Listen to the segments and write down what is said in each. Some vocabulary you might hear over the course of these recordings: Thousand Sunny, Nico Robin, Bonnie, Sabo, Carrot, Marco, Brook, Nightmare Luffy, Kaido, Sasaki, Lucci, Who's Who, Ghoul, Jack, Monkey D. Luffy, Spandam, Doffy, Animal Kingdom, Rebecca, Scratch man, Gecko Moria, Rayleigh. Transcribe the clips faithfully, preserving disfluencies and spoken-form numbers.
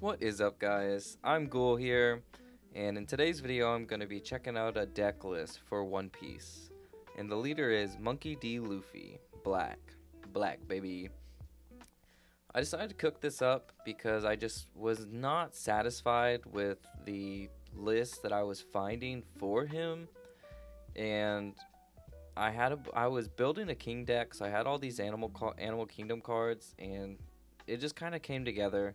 What is up, guys? I'm Ghoul here, and in today's video I'm going to be checking out a deck list for One Piece. And the leader is Monkey D. Luffy. Black. Black, baby. I decided to cook this up because I just was not satisfied with the list that I was finding for him. And I had a, I was building a king deck, so I had all these Animal Animal Kingdom cards, and it just kind of came together.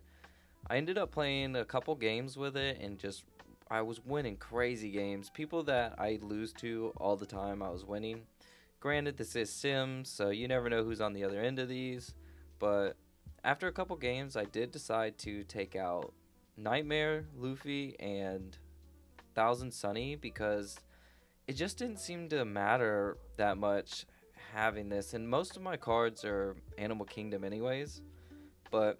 I ended up playing a couple games with it, and just I was winning crazy games. People that I lose to all the time, I was winning. Granted, this is Sims, so you never know who's on the other end of these. But after a couple games, I did decide to take out Nightmare Luffy and Thousand Sunny because it just didn't seem to matter that much having this, and most of my cards are Animal Kingdom anyways. But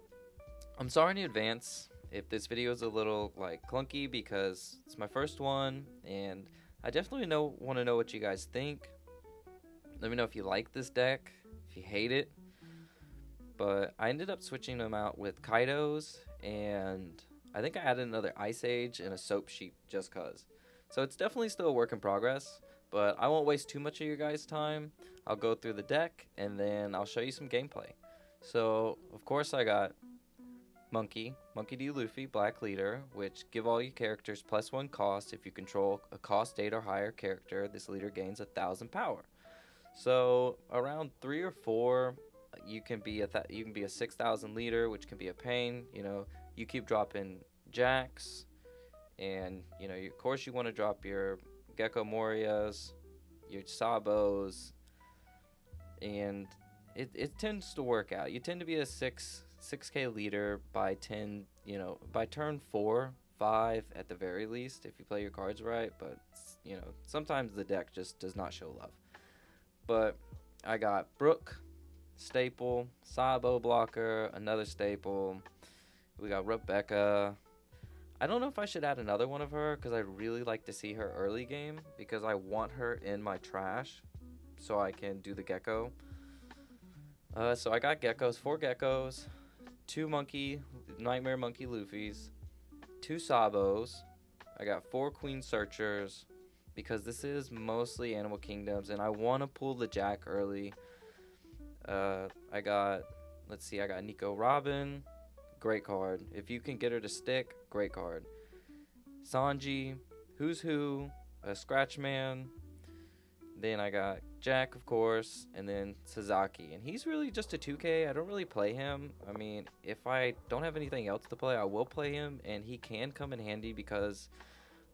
I'm sorry in advance if this video is a little like clunky because it's my first one, and I definitely know want to know what you guys think. Let me know if you like this deck, if you hate it. But I ended up switching them out with Kaidos, and I think I added another Ice Age and a Soap Sheep just cause. So it's definitely still a work in progress, but I won't waste too much of your guys' time. I'll go through the deck, and then I'll show you some gameplay. So, of course, I got Monkey, Monkey D. Luffy, Black Leader, which give all your characters plus one cost. If you control a cost eight or higher character, this leader gains a thousand power. So, around three or four, you can be a th you can be a six thousand leader, which can be a pain. You know, you keep dropping Jacks, and you know, of course, you want to drop your Gecko Morias, your Sabos, and it it tends to work out. You tend to be a six. six K leader by ten, you know, by turn four, five at the very least, if you play your cards right. But you know, sometimes the deck just does not show love. But I got Brook, staple, Sabo blocker, another staple. We got Rebecca. I don't know if I should add another one of her because I really like to see her early game because I want her in my trash so I can do the gecko. Uh, so I got geckos, four geckos. Two monkey, Nightmare Monkey Luffy's, two Sabos. I got four Queen Searchers because this is mostly Animal Kingdoms, and I want to pull the Jack early. Uh, I got, let's see, I got Nico Robin, great card. If you can get her to stick, great card. Sanji, Who's Who, a Scratch Man. Then I got Jack, of course, and then Sasaki. And he's really just a two K. I don't really play him. I mean, if I don't have anything else to play, I will play him. And he can come in handy because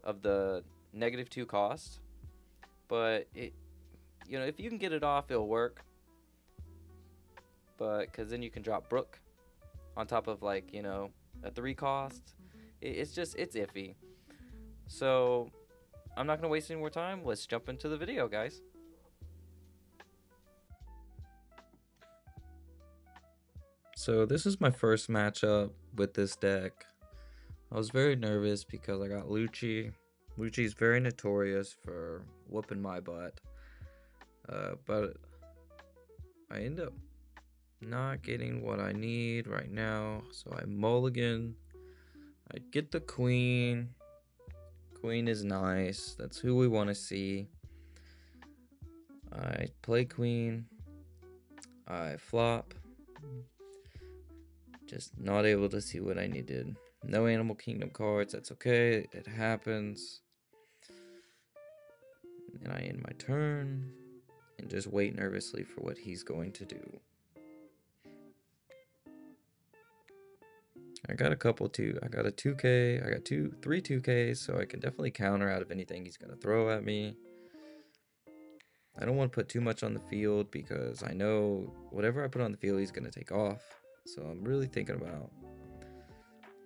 of the negative two cost. But, it, you know, if you can get it off, it'll work. But, because then you can drop Brook on top of, like, you know, a three cost. It, it's just, it's iffy. So I'm not going to waste any more time. Let's jump into the video, guys. So this is my first matchup with this deck. I was very nervous because I got Lucci. Lucci's very notorious for whooping my butt. Uh, but I end up not getting what I need right now. So I mulligan. I get the queen. Queen is nice. That's who we want to see. I play queen. I flop. Just not able to see what I needed. No Animal Kingdom cards. That's okay. It happens. And I end my turn. And just wait nervously for what he's going to do. I got a couple two. I got a two K. I got two, three two Ks, so I can definitely counter out of anything he's gonna throw at me. I don't want to put too much on the field because I know whatever I put on the field, he's gonna take off. So I'm really thinking about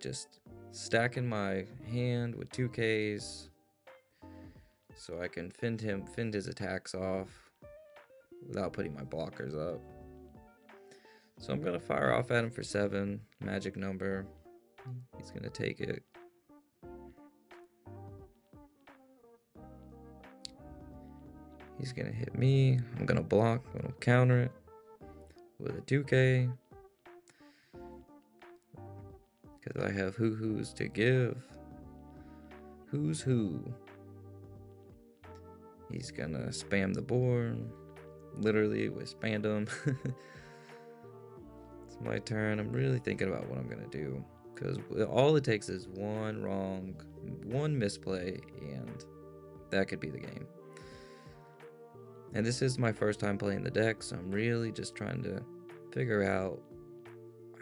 just stacking my hand with two Ks, so I can fend him, fend his attacks off without putting my blockers up. So I'm going to fire off at him for seven, magic number. He's going to take it. He's going to hit me. I'm going to block. I'm going to counter it with a two K. Because I have Who Who's to give. Who's Who. He's gonna spam the board. Literally with Spandam. It's my turn. I'm really thinking about what I'm gonna do. Because all it takes is one wrong, one misplay, and that could be the game. And this is my first time playing the deck, so I'm really just trying to figure out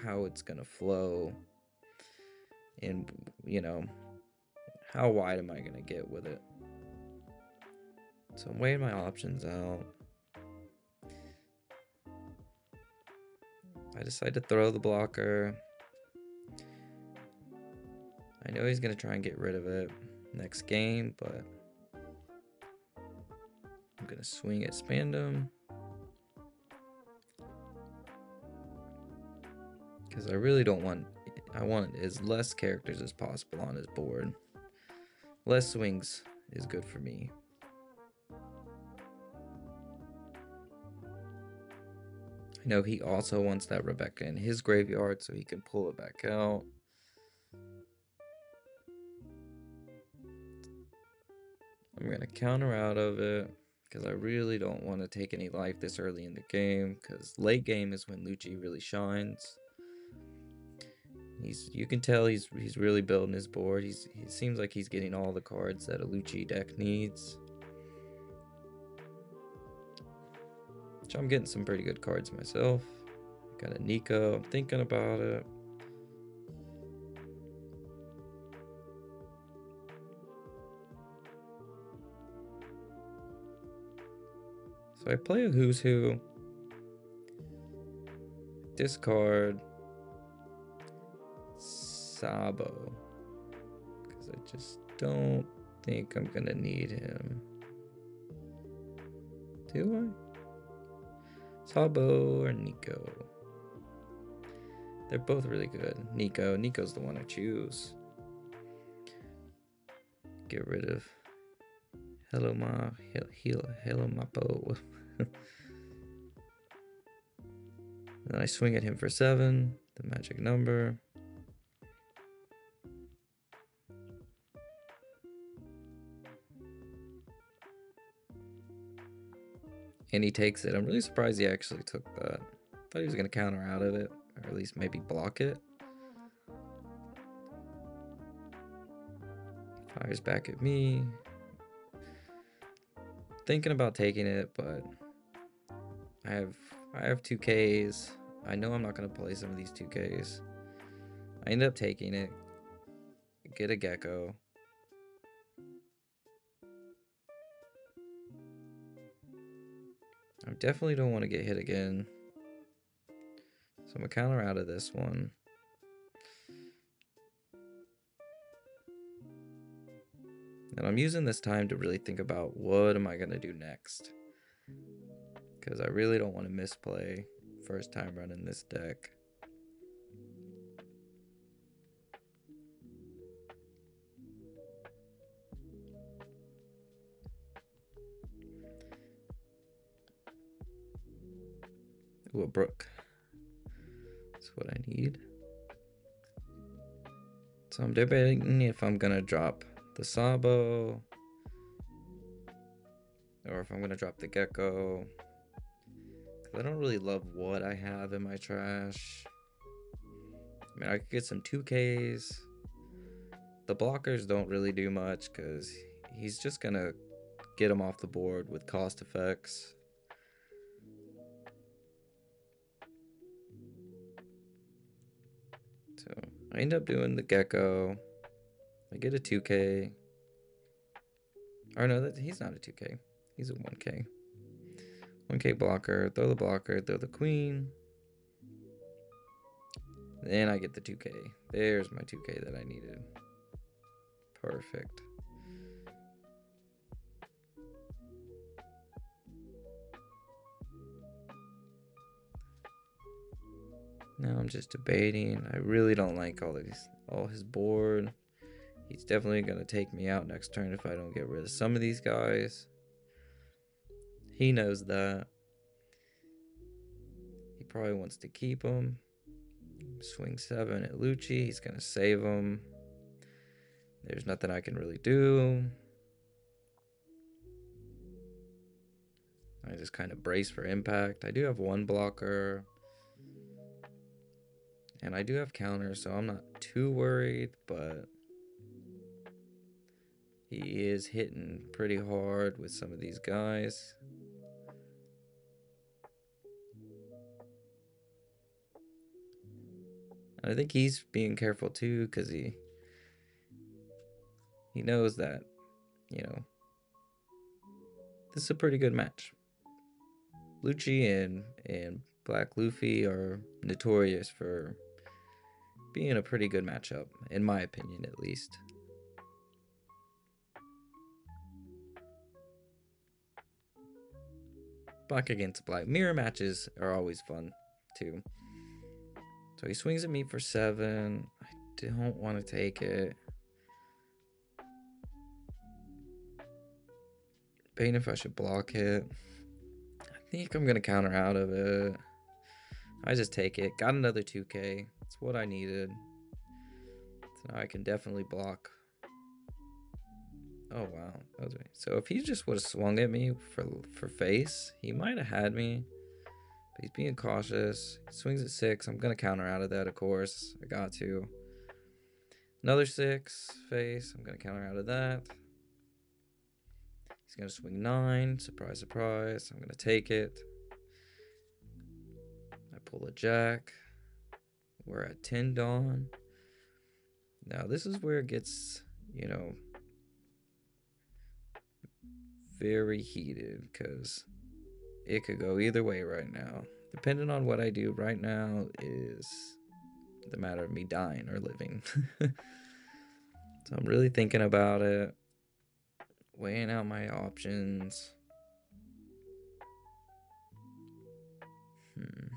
how it's gonna flow. And, you know, how wide am I gonna get with it? So I'm weighing my options out. I decide to throw the blocker. I know he's gonna try and get rid of it next game, but I'm gonna swing at Spandam. Because I really don't want, I want as less characters as possible on his board. Less swings is good for me. I know he also wants that Rebecca in his graveyard so he can pull it back out. I'm gonna counter out of it because I really don't want to take any life this early in the game, because late game is when Lucci really shines. He's, you can tell he's he's really building his board. He's he seems like he's getting all the cards that a Lucci deck needs. Which I'm getting some pretty good cards myself. Got a Nico. I'm thinking about it. So I play a Who's Who, discard Sabo, because I just don't think I'm gonna need him. Do I? Sabo or Nico? They're both really good. Nico, Nico's the one I choose. Get rid of Hello Ma, Hello, Hello Ma Po. Then I swing at him for seven, the magic number. And he takes it. I'm really surprised he actually took that. I thought he was going to counter out of it, or at least maybe block it. Fires back at me. Thinking about taking it, but I have I have two Ks. I know I'm not gonna play some of these two Ks. I end up taking it. Get a Gecko. I definitely don't want to get hit again. So I'm gonna counter out of this one. And I'm using this time to really think about what am I going to do next. Because I really don't want to misplay first time running this deck. Ooh, a Brook. That's what I need. So I'm debating if I'm going to drop the Sabo, or if I'm gonna drop the Gecko, because I don't really love what I have in my trash. I mean, I could get some two Ks. The blockers don't really do much because he's just gonna get them off the board with cost effects. So I end up doing the Gecko. I get a two K. Or no, that, he's not a two K. He's a one K. one K blocker. Throw the blocker. Throw the queen. Then I get the two K. There's my two K that I needed. Perfect. Now I'm just debating. I really don't like all these, all his board. He's definitely going to take me out next turn if I don't get rid of some of these guys. He knows that. He probably wants to keep them. Swing seven at Lucci. He's going to save him. There's nothing I can really do. I just kind of brace for impact. I do have one blocker. And I do have counters, so I'm not too worried, but he is hitting pretty hard with some of these guys. And I think he's being careful too, because he he knows that, you know, this is a pretty good match. Lucci and, and Black Luffy are notorious for being a pretty good matchup, in my opinion at least. Black against black. Mirror matches are always fun too. So he swings at me for seven. I don't want to take it. Pain if I should block it. I think I'm going to counter out of it. I just take it. Got another two K. It's what I needed. So now I can definitely block. Oh, wow. That was me. So if he just would have swung at me for, for face, he might have had me. But he's being cautious. He swings at six. I'm going to counter out of that, of course. I got to. Another six face. I'm going to counter out of that. He's going to swing nine. Surprise, surprise. I'm going to take it. I pull a jack. We're at ten Dawn. Now, this is where it gets, you know, very heated, because it could go either way right now. Depending on what I do right now is the matter of me dying or living. So I'm really thinking about it, weighing out my options. Hmm.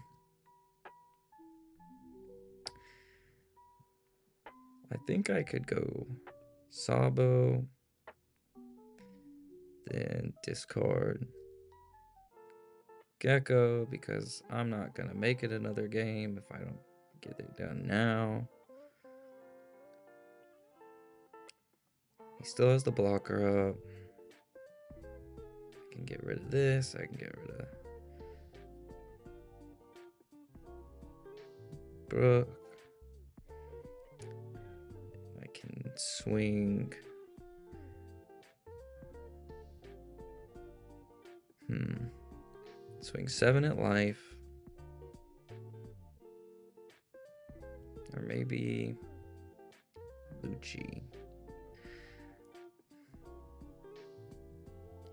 I think I could go Sabo, then discard Gecko, because I'm not gonna make it another game if I don't get it done now. He still has the blocker up. I can get rid of this. I can get rid of Brook. I can swing. Hmm. Swing seven at life. Or maybe Lucci.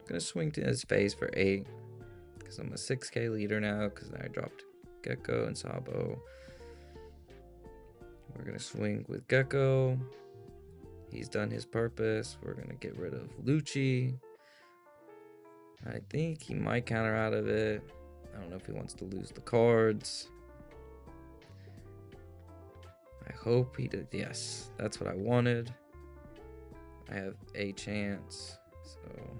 Gonna swing to his face for eight, because I'm a six K leader now, because I dropped Gecko and Sabo. We're gonna swing with Gecko. He's done his purpose. We're gonna get rid of Lucci. I think he might counter out of it. I don't know if he wants to lose the cards. I hope he did. Yes, that's what I wanted. I have a chance. So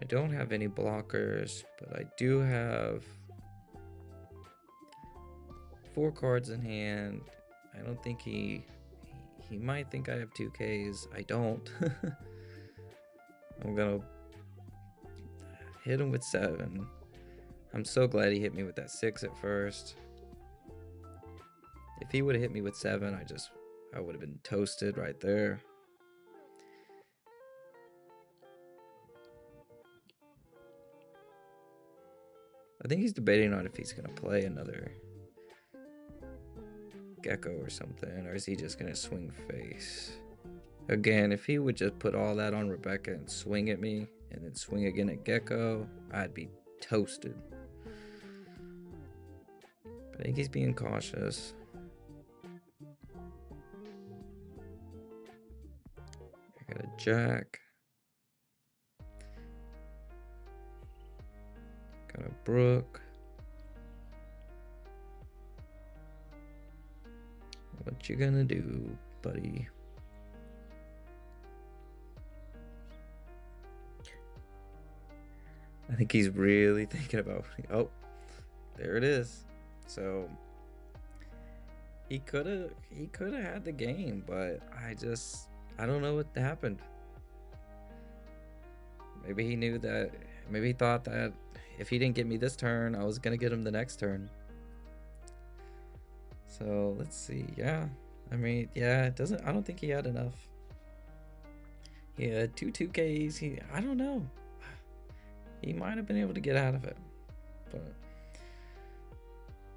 I don't have any blockers, but I do have four cards in hand. I don't think he, he might think I have two Ks. I don't. I'm gonna hit him with seven. I'm so glad he hit me with that six at first. If he would have hit me with seven, I just, I would have been toasted right there. I think he's debating on if he's going to play another Gecko or something, or is he just going to swing face? Again, if he would just put all that on Rebecca and swing at me, and then swing again at Gecko, I'd be toasted. But I think he's being cautious. I got a jack. Got a Brook. What you gonna do, buddy? I think he's really thinking about it. Oh, there it is. So he could have he could have had the game, but I just I don't know what happened. Maybe he knew that, maybe he thought that if he didn't get me this turn, I was gonna get him the next turn. So let's see. Yeah, I mean, yeah, it doesn't, I don't think he had enough. He had two two Ks. He, I don't know. He might have been able to get out of it, but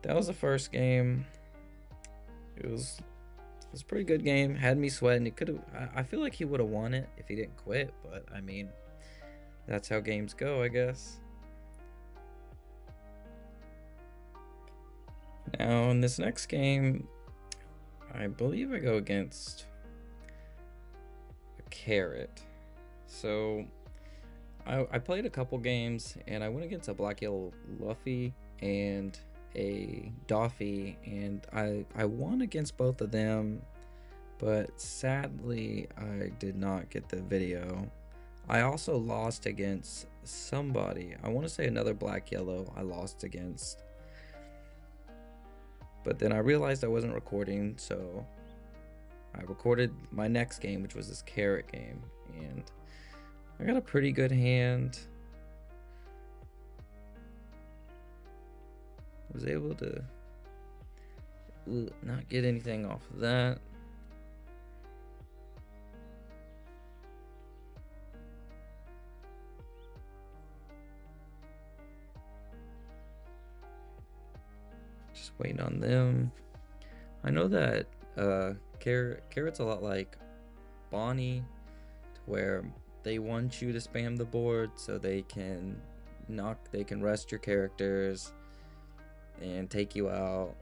that was the first game. It was, it was a pretty good game. Had me sweating. It could have. I, I feel like he would have won it if he didn't quit. But I mean, that's how games go, I guess. Now in this next game, I believe I go against a Carrot. So I, I played a couple games and I went against a Black Yellow Luffy and a Doffy, and I, I won against both of them, but sadly I did not get the video. I also lost against somebody. I want to say another Black Yellow I lost against. But then I realized I wasn't recording, so I recorded my next game, which was this Carrot game, and I got a pretty good hand. I was able to not get anything off of that. Waiting on them. I know that uh, Carrot, Carrot's a lot like Bonnie, to where they want you to spam the board so they can knock, they can rest your characters and take you out.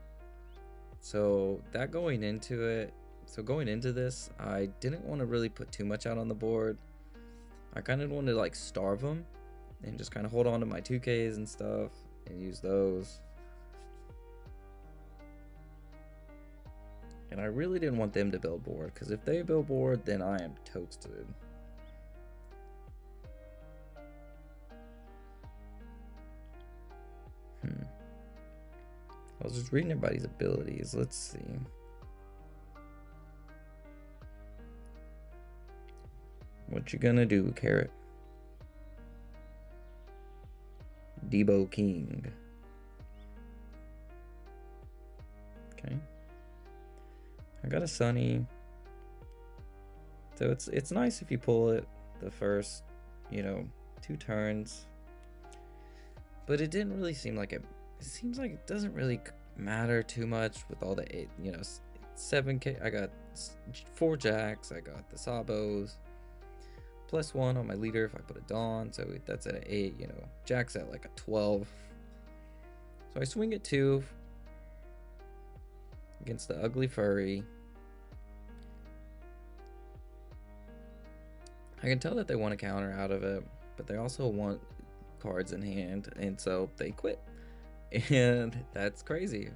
So that going into it, so going into this, I didn't want to really put too much out on the board. I kind of wanted to like starve them and just kind of hold on to my two Ks and stuff and use those. And I really didn't want them to build board, because if they build board, then I am toasted. Hmm. I was just reading everybody's abilities. Let's see. What you gonna do, Carrot? Debo King. Okay. I got a Sunny, so it's it's nice if you pull it the first, you know, two turns. But it didn't really seem like it. It seems like it doesn't really matter too much with all the eight, you know, seven K. I got four Jacks. I got the Sabos, plus one on my leader if I put a Dawn, so that's at an eight. You know, Jack's at like a twelve. So I swing at two against the ugly furry. I can tell that they want a counter out of it, but they also want cards in hand, and so they quit. And that's crazy.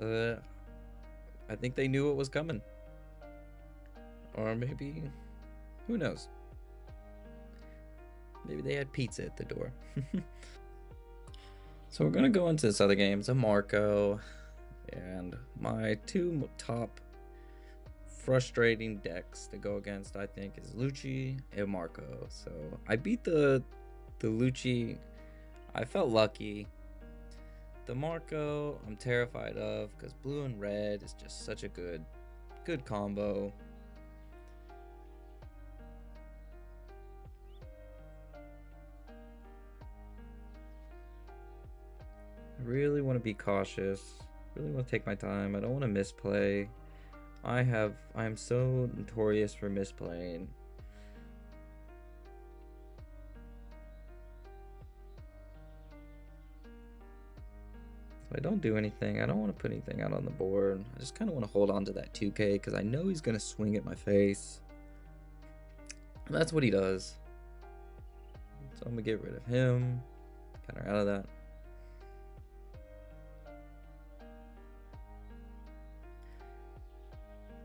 Uh, I think they knew it was coming. Or maybe, who knows? Maybe they had pizza at the door. So we're gonna go into this other game. It's a Marco, and my two top frustrating decks to go against, I think, is Lucci and Marco. So I beat the the Lucci. I felt lucky. The Marco I'm terrified of, because blue and red is just such a good good combo. I really want to be cautious. Really want to take my time. I don't want to misplay. I have I am so notorious for misplaying. If I don't do anything, I don't want to put anything out on the board. I just kind of want to hold on to that two K because I know he's going to swing at my face. And that's what he does. So I'm going to get rid of him. Kind of out of that.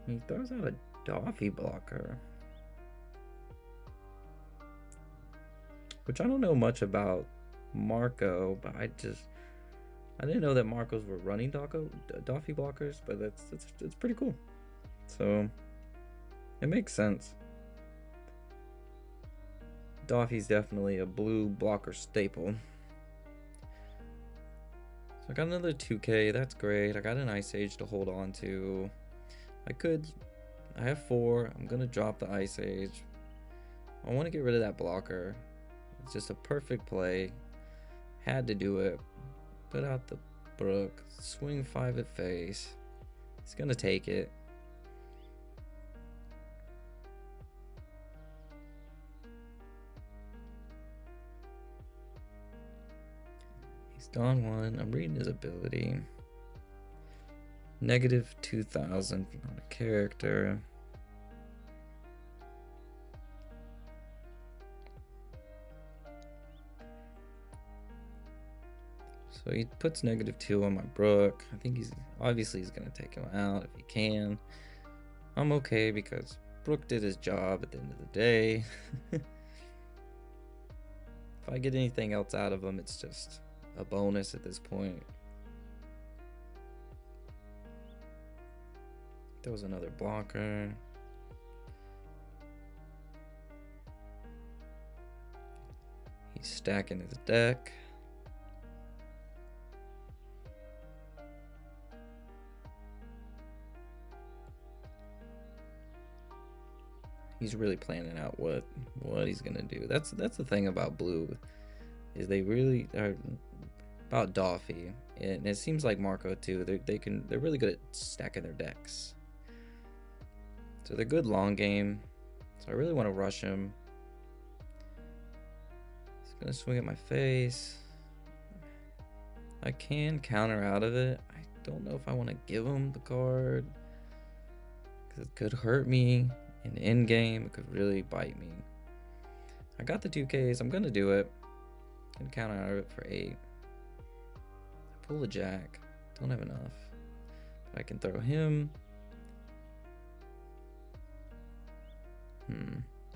He throws out a Doffy blocker. which I don't know much about Marco, but I just I didn't know that Marcos were running Doco, Doffy blockers, but that's it's it's pretty cool. So it makes sense. Doffy's definitely a blue blocker staple. So I got another two K, that's great. I got an Ice Age to hold on to. I could, I have four, I'm gonna drop the Ice Age. I wanna get rid of that blocker. It's just a perfect play. Had to do it. Put out the Brook, swing five at face. He's gonna take it. He's done one, I'm reading his ability. Negative two thousand on a character. So he puts negative two on my Brook. I think he's obviously he's gonna take him out if he can. I'm okay because Brook did his job at the end of the day. If I get anything else out of him, it's just a bonus at this point. There was another blocker. He's stacking his deck. He's really planning out what what he's gonna do. That's that's the thing about blue, is they really are about Doffy, and it seems like Marco too. They they can they're really good at stacking their decks. So they're good long game. So I really want to rush him. He's gonna swing at my face. I can counter out of it. I don't know if I want to give him the card because it could hurt me. In the end game, it could really bite me. I got the two Ks. I'm going to do it. I'm going to count out of it for eight. I pull the Jack. Don't have enough. But I can throw him. Hmm.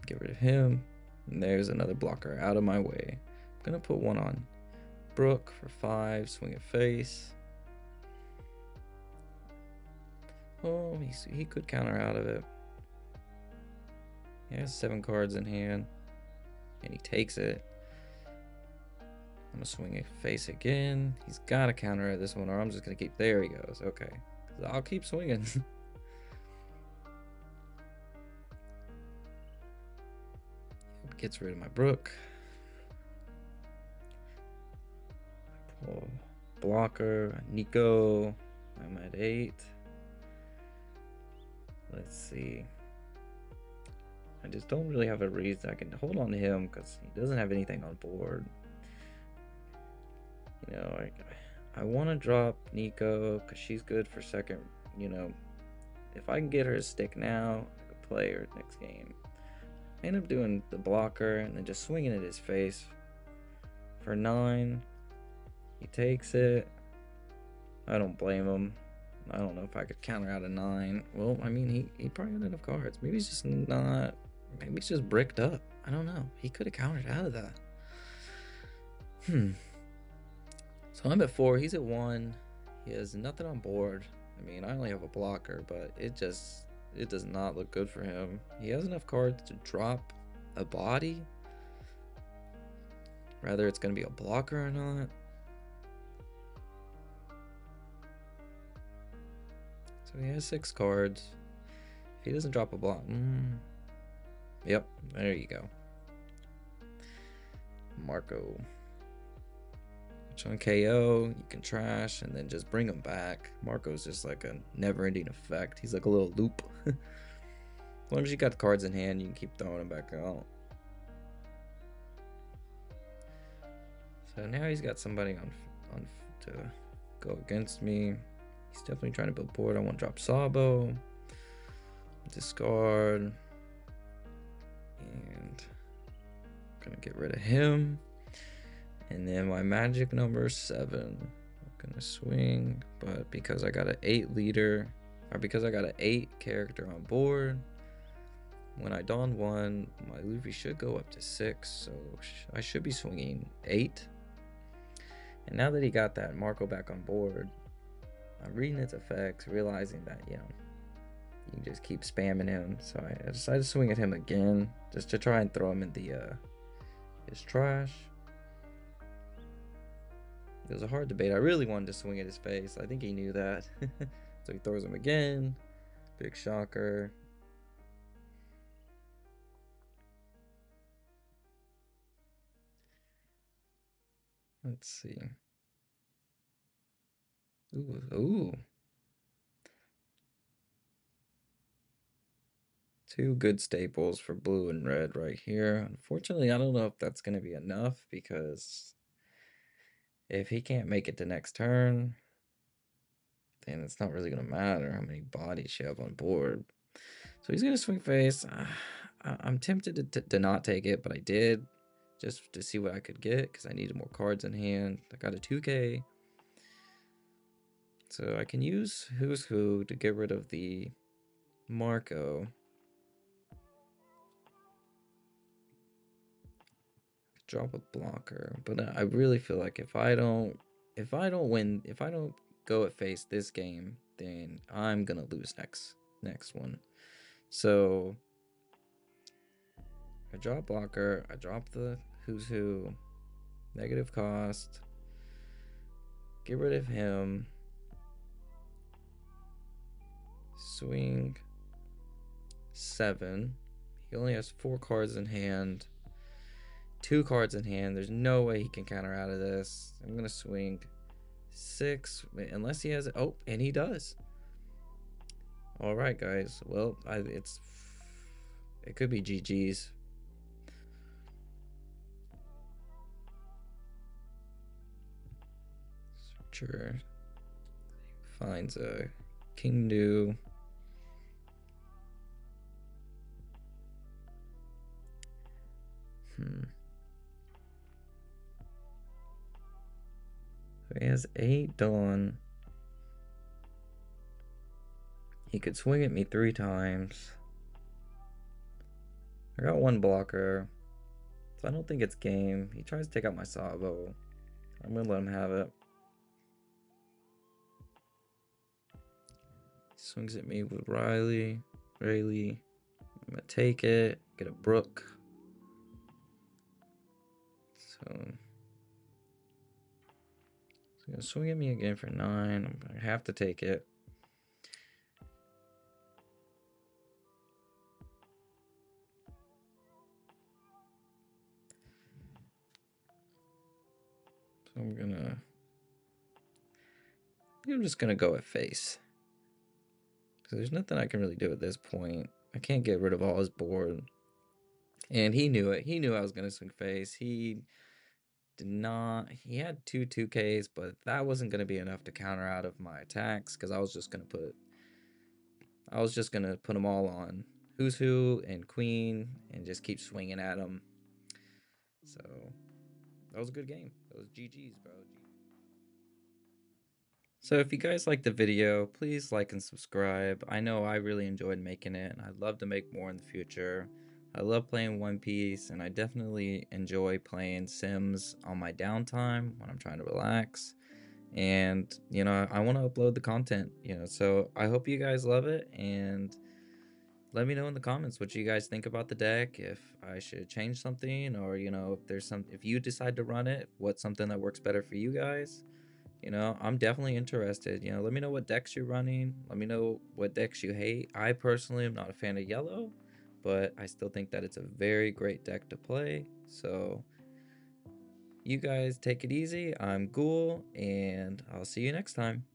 Get rid of him. And there's another blocker out of my way. I'm going to put one on Brook for five. Swing at face. Oh, he, he could counter out of it. He has seven cards in hand, and he takes it. I'm gonna swing at face again. He's gotta counter at this one, or I'm just gonna keep. There he goes. Okay, so I'll keep swinging. Gets rid of my Brook. Pull blocker, Nico. I'm at eight. Let's see. I just don't really have a reason. I can hold on to him because he doesn't have anything on board. You know, I, I want to drop Nico because she's good for second. You know, if I can get her a stick now, I could play her next game. I end up doing the blocker and then just swinging at his face for nine. He takes it. I don't blame him. I don't know if I could counter out a nine. Well, I mean, he, he probably had enough cards. Maybe he's just not... Maybe he's just bricked up. I don't know. He could have countered out of that. Hmm. So I'm at four. He's at one. He has nothing on board. I mean, I only have a blocker, but it just... It does not look good for him. He has enough cards to drop a body. Whether it's going to be a blocker or not. So he has six cards. If he doesn't drop a block... Mm, yep, there you go. Marco. Which on K O, you can trash and then just bring him back. Marco's just like a never-ending effect. He's like a little loop. As long as you got cards in hand, you can keep throwing him back out. So now he's got somebody on, on to go against me. He's definitely trying to build board. I want to drop Sabo. Discard. And I'm going to get rid of him. And then my magic number seven. I'm going to swing. But because I got an eight leader, or because I got an eight character on board, When I don one, my Luffy should go up to six, so sh I should be swinging eight. And now that he got that Marco back on board, I'm reading its effects, realizing that, you know, you can just keep spamming him. So I decided to swing at him again, just to try and throw him in the, uh, his trash. It was a hard debate. I really wanted to swing at his face. I think he knew that. So he throws him again. Big shocker. Let's see. Ooh, ooh. Two good staples for blue and red right here. Unfortunately, I don't know if that's going to be enough, because if he can't make it to next turn, then it's not really going to matter how many bodies you have on board. So he's going to swing face. Uh, I'm tempted to, to, to not take it, but I did, just to see what I could get, because I needed more cards in hand. I got a two K. So I can use Who's Who to get rid of the Marco. Drop a blocker. But I really feel like if I don't, if I don't win, if I don't go at face this game, then I'm gonna lose next next one. So I drop blocker, I drop the Who's Who, negative cost, get rid of him, swing seven. He only has four cards in hand, two cards in hand. There's no way he can counter out of this. I'm gonna swing six, unless he has it. Oh, and he does. All right, guys. Well, I, it's it could be G G's. Sure. Finds a King Do. Hmm. So he has eight Dawn. He could swing at me three times. I got one blocker, so I don't think it's game. He tries to take out my Sabo. I'm gonna let him have it. Swings at me with Rayleigh. Rayleigh. I'm gonna take it. Get a Brook. So he's gonna swing at me again for nine. I'm gonna have to take it. So I'm gonna. I think I'm just gonna go at face. So there's nothing I can really do at this point. I can't get rid of all his board. And he knew it. He knew I was going to swing face. He did not. He had two 2Ks, but that wasn't going to be enough to counter out of my attacks, because I was just going to put. I was just going to put them all on Who's Who and Queen and just keep swinging at them. So that was a good game. That was G G's, bro. So if you guys liked the video, please like and subscribe. I know I really enjoyed making it, and I'd love to make more in the future. I love playing One Piece, and I definitely enjoy playing Sims on my downtime when I'm trying to relax. And, you know, I want to upload the content, you know, so I hope you guys love it. And let me know in the comments what you guys think about the deck, if I should change something, or, you know, if there's some, if you decide to run it, what's something that works better for you guys. You know, I'm definitely interested. You know, let me know what decks you're running. Let me know what decks you hate. I personally am not a fan of yellow, but I still think that it's a very great deck to play. So you guys take it easy. I'm Ghoul, and I'll see you next time.